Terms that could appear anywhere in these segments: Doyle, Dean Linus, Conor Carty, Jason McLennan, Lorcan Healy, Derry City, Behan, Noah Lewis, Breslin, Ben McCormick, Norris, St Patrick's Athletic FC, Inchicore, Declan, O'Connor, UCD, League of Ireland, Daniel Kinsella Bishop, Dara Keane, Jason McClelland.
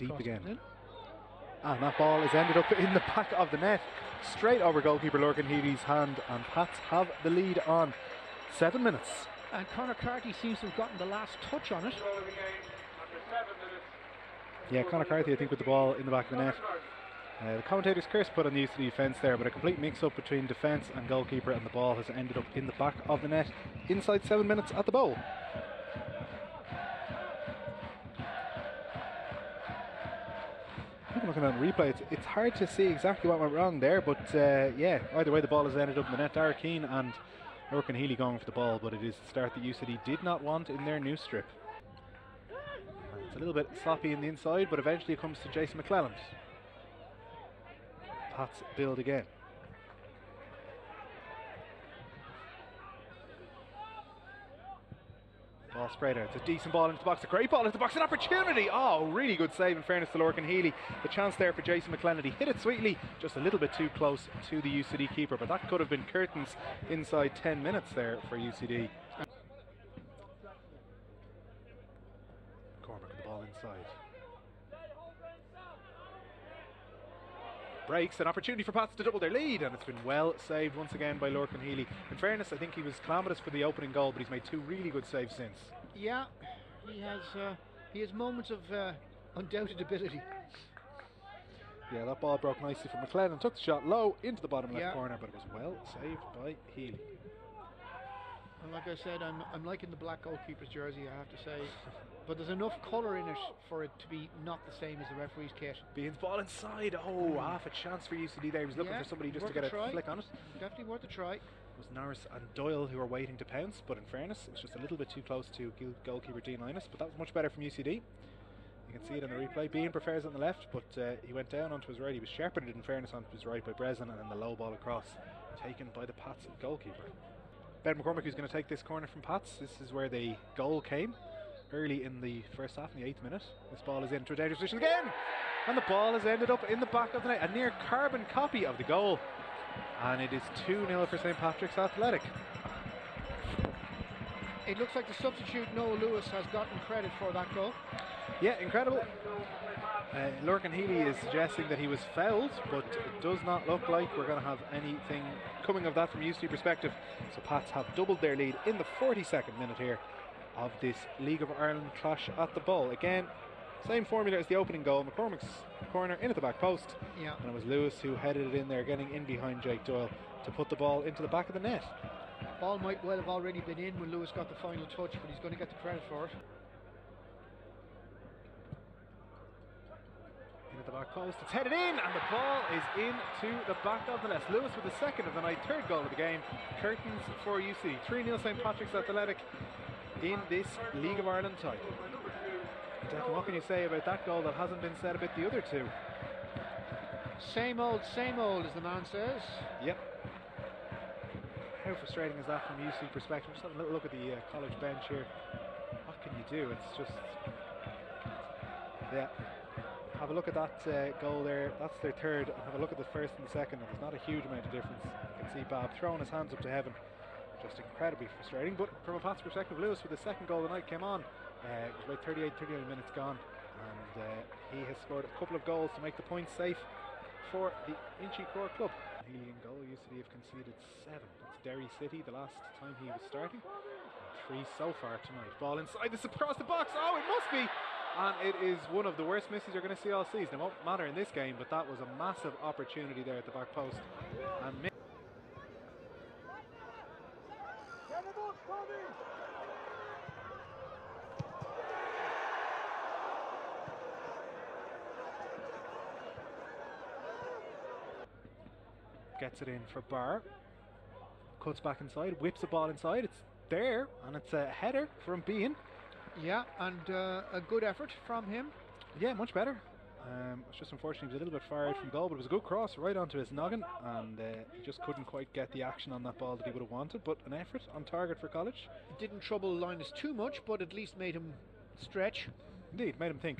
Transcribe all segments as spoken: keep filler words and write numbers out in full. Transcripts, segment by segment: deep again. And that ball has ended up in the back of the net, straight over goalkeeper Lorcan Healy's hand, and Pats have the lead on seven minutes. And Conor Carty seems to have gotten the last touch on it. Yeah, Conor Carty, I think, with the ball in the back of the net. Uh, the commentator's curse put on the U C D defence there, but a complete mix-up between defence and goalkeeper, and the ball has ended up in the back of the net, inside seven minutes at the Bowl. I'm looking at the replay, it's, it's hard to see exactly what went wrong there, but uh, yeah, either way the ball has ended up in the net. Dara Keane and Lorcan Healy going for the ball, but it is the start that U C D did not want in their new strip. It's a little bit sloppy in the inside, but eventually it comes to Jason McClelland. Pats build again. Ball sprayed out. It's a decent ball into the box. A great ball into the box. An opportunity. Oh, really good save in fairness to Lorcan Healy. The chance there for Jason McClelland. He hit it sweetly, just a little bit too close to the U C D keeper, but that could have been curtains inside ten minutes there for U C D. McCormick with the ball inside. Breaks, an opportunity for Pats to double their lead, and it's been well saved once again by Lorcan Healy. In fairness, I think he was calamitous for the opening goal, but he's made two really good saves since. Yeah, he has uh, he has moments of uh, undoubted ability. Yeah, that ball broke nicely from McLennan, took the shot low into the bottom left yeah. corner, but it was well saved by Healy. And like I said, I'm, I'm liking the black goalkeeper's jersey, I have to say. But there's enough colour in it for it to be not the same as the referee's kit. Bean's ball inside. Oh, mm. half a chance for U C D there. He was looking yeah, for somebody just to get a, a flick on it. Definitely worth a try. It was Norris and Doyle who were waiting to pounce, but in fairness, it was just a little bit too close to goalkeeper Dean Linus, but that was much better from U C D. You can see it on the replay. Behan prefers on the left, but uh, he went down onto his right. He was shepherded, in fairness, onto his right by Breslin, and then the low ball across, taken by the Pats goalkeeper. Ben McCormick, who's going to take this corner from Pats. This is where the goal came early in the first half, in the eighth minute. This ball is into a dangerous position again, and the ball has ended up in the back of the net. A near carbon copy of the goal, and it is two nil for St Patrick's Athletic. It looks like the substitute Noah Lewis has gotten credit for that goal. Yeah, incredible. Uh, Lorcan Healy is suggesting that he was fouled, but it does not look like we're going to have anything coming of that from a U C D perspective. So Pats have doubled their lead in the forty-second minute here of this League of Ireland clash at the Bowl. Again, same formula as the opening goal. McCormick's corner in at the back post. Yeah. And it was Lewis who headed it in there, getting in behind Jake Doyle to put the ball into the back of the net. Ball might well have already been in when Lewis got the final touch, but he's going to get the credit for it. At the back post, it's headed in, and the ball is into the back of the net. Lewis with the second of the night, third goal of the game. Curtains for U C D. three nil St Patrick's Athletic in this League of Ireland title. Declan, what can you say about that goal that hasn't been said about the other two? Same old, same old, as the man says. Yep. How frustrating is that from a U C D perspective? Just have a little look at the uh, college bench here. What can you do? It's just, yeah. Have a look at that uh, goal there. That's their third. And have a look at the first and the second. And there's not a huge amount of difference. You can see Bab throwing his hands up to heaven. Just incredibly frustrating. But from a Pats perspective, Lewis with the second goal of the night came on. Uh, it was about thirty-eight, thirty-nine minutes gone. And uh, he has scored a couple of goals to make the points safe for the Inchicore club. Healy in goal. U C D have conceded seven. That's Derry City the last time he was starting. And three so far tonight. Ball inside. This is across the box. Oh, it must be. And it is one of the worst misses you're going to see all season. It won't matter in this game, but that was a massive opportunity there at the back post. And gets it in for Barr. Cuts back inside, whips the ball inside. It's there, and it's a header from Behan. Yeah, and uh, a good effort from him. Yeah, much better. Um, it's just unfortunate he was a little bit far out from goal, but it was a good cross right onto his noggin, and uh, he just couldn't quite get the action on that ball that he would have wanted, but an effort on target for college. It didn't trouble Linus too much, but at least made him stretch. Indeed, made him think.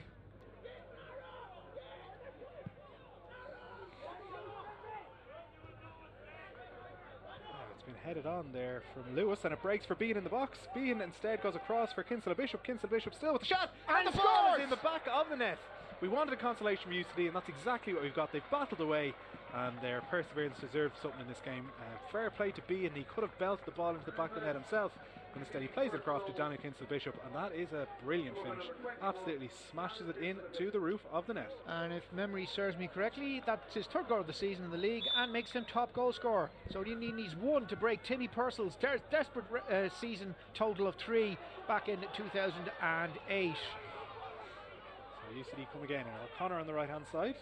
Headed on there from Lewis, and it breaks for Behan in the box. Behan instead goes across for Kinsella Bishop. Kinsella Bishop still with the shot, and, and the ball is in the back of the net. We wanted a consolation from U C D, and that's exactly what we've got. They've battled away, and their perseverance deserved something in this game. Uh, fair play to Behan, and he could have belted the ball into the back of the net himself, but instead he plays it across to Daniel Kinsella Bishop, and that is a brilliant finish. Absolutely smashes it in to the roof of the net. And if memory serves me correctly, that's his third goal of the season in the league, and makes him top goal scorer. So he needs one to break Timmy Purcell's de desperate uh, season total of three back in two thousand eight. So U C D come again, and O'Connor on the right hand side.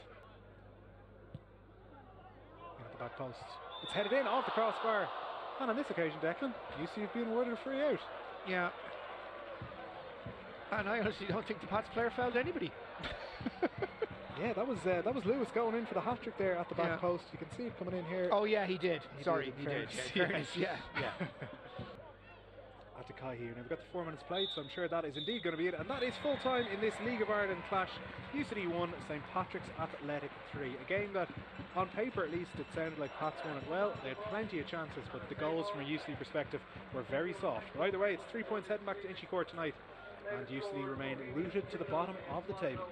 At the back post, it's headed in off the crossbar, and on this occasion, Declan, U C D have been awarded a free out. Yeah, and I honestly don't think the Pats player fouled anybody. Yeah, that was uh, that was Lewis going in for the hat trick there at the back yeah. post. You can see it coming in here. Oh yeah, he did. He Sorry, did, he did. Fairness. Yeah, yeah. Atakai here, and we've got the four minutes played, so I'm sure that is indeed going to be it, and that is full time in this League of Ireland clash. U C D one, St Patrick's Athletic three. A game that, on paper at least, it sounded like Pats won it well. They had plenty of chances, but the goals from a U C D perspective were very soft. But either way, it's three points heading back to Inchicore tonight, and U C D remain rooted to the bottom of the table.